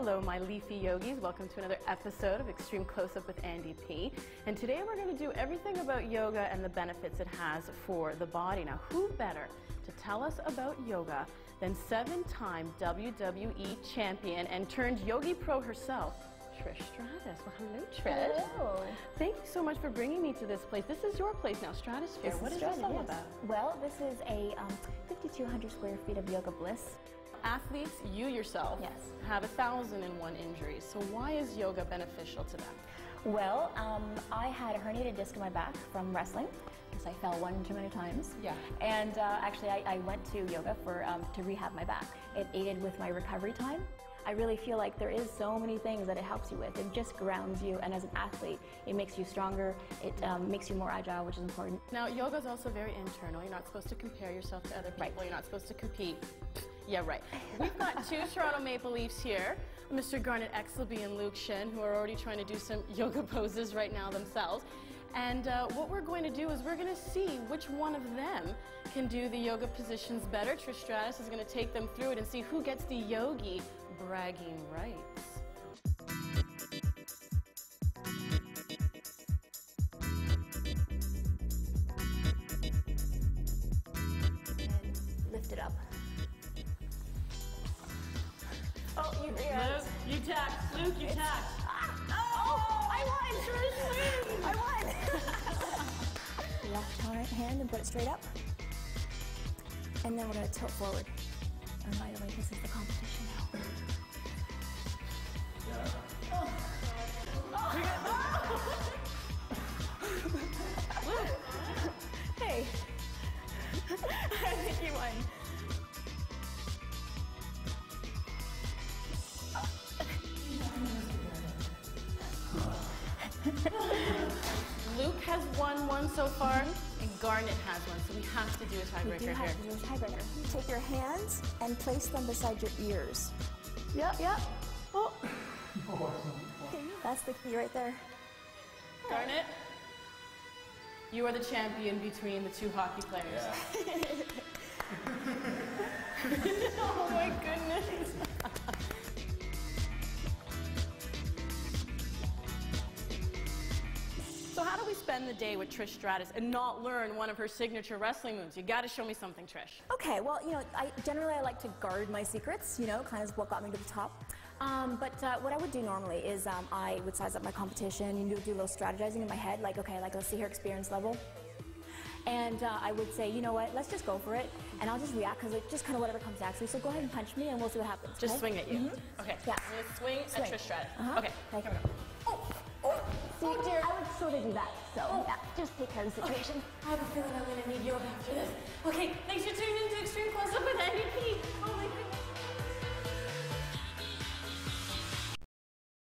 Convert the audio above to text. Hello my leafy yogis, welcome to another episode of Extreme Close-Up with Andy P. And today we're going to do everything about yoga and the benefits it has for the body. Now who better to tell us about yoga than seven-time WWE champion and turned yogi pro herself, Trish Stratus. Well, hello, Trish. Hello. Thank you so much for bringing me to this place. This is your place now, Stratusphere. What is this all about? Well, this is a 5,200 square feet of yoga bliss. Athletes, you yourself, have 1,001 injuries. So why is yoga beneficial to them? Well, I had a herniated disc in my back from wrestling because I fell one too many times. Yeah. And actually, I went to yoga for to rehab my back. It aided with my recovery time. I really feel like there is so many things that it helps you with. It just grounds you, and as an athlete, it makes you stronger, it makes you more agile, which is important. Now, yoga is also very internal. You're not supposed to compare yourself to other people. Right. You're not supposed to compete. Yeah, right. We've got two Toronto Maple Leafs here, Mr. Garnet Exelby and Luke Shen, who are already trying to do some yoga poses right now themselves. And what we're going to do is we're going to see which one of them can do the yoga positions better. Trish Stratus is going to take them through it and see who gets the yogi bragging rights. And lift it up. Oh, you tapped. Luke, you tapped. Luke, you tapped. I won, Trish. I won. Left hand, right hand, and put it straight up. And then we're going to tilt forward. And by the way, this is the competition now. Hey, I think you won. Luke has won one so far, and Garnet has one, so we have to do a tiebreaker here. We do have to do a tiebreaker. Take your hands and place them beside your ears. Yep, yep. Oh. That's the key right there. Garnet, you are the champion between the two hockey players. Yeah. Oh my goodness. So how do we spend the day with Trish Stratus and not learn one of her signature wrestling moves? You got to show me something, Trish. Okay, well, you know, I generally like to guard my secrets, you know, kind of what got me to the top. But what I would do normally is I would size up my competition, you know, do a little strategizing in my head, like, okay, like, let's see her experience level. And I would say, you know what, let's just go for it, and I'll just react, because it's just kind of whatever comes actually. So go ahead and punch me, and we'll see what happens. Just swing at you. Mm-hmm. Okay. Yeah. I'm going to swing at Trish Stratus. Okay. Here we go. Oh, dear. I would sort of do that, so yeah, just take care of the situation. I have a feeling I'm going to need yoga after this. Okay, thanks, you two.